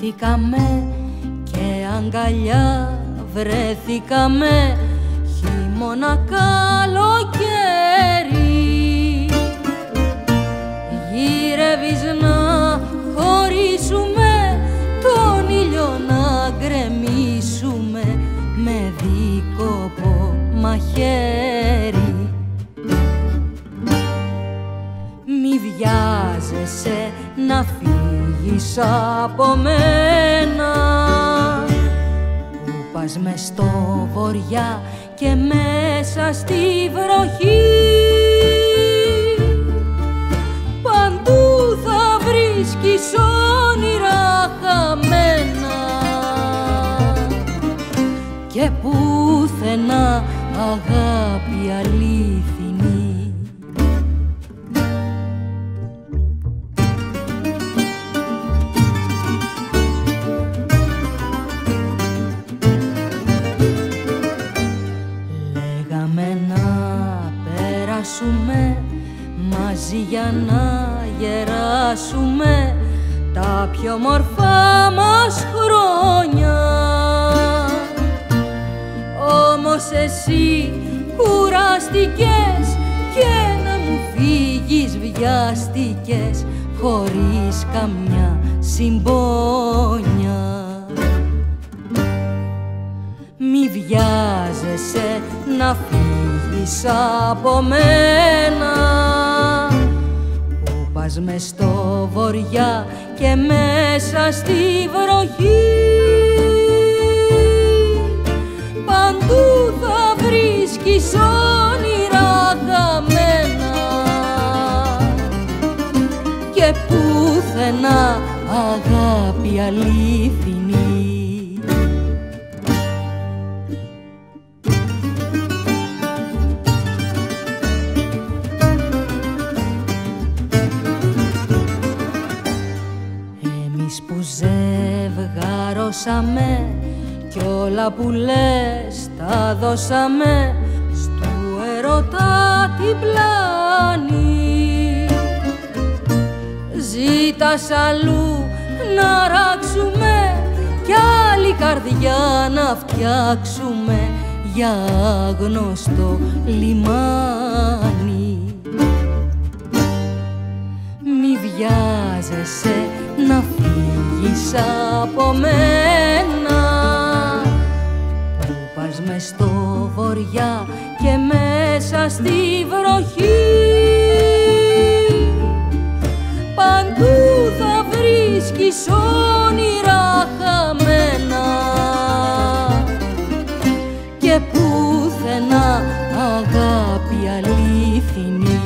Κοιμηθήκαμε και αγκαλιά βρεθήκαμε, χειμώνα καλοκαίρι. Γύρευες να χωρίσουμε, τον ήλιο να γκρεμίσουμε με δίκοπο μαχαίρι. Μη βιάζεσαι να φύγεις από μένα, που πας μες στο βοριά και μέσα στη βροχή. Παντού θα βρίσκεις όνειρα χαμένα και πουθενά αγάπη αλήθινη. Μαζί για να γεράσουμε τα πιο όμορφα μας χρόνια. Όμως εσύ κουράστηκες και να μου φύγεις βιάστηκες χωρίς καμιά συμπόνια. Μη βιάζεσαι να φύγεις από μένα, που πας μες στο βοριά και μέσα στη βροχή. Παντού θα βρίσκεις όνειρα χαμένα και πουθενά αγάπη αλήθινη. Δώσαμε κι όλα που λες τα δώσαμε στου ερωτά την πλάνη. Ζήτας αλλού να ράξουμε κι άλλη καρδιά να φτιάξουμε για άγνωστο λιμάνι. Μη βιάζεσαι να φύγεις από μένα, που πας μες στο βοριά και μέσα στη βροχή. Παντού θα βρίσκεις όνειρα χαμένα και πουθενά αγάπη αλήθινη.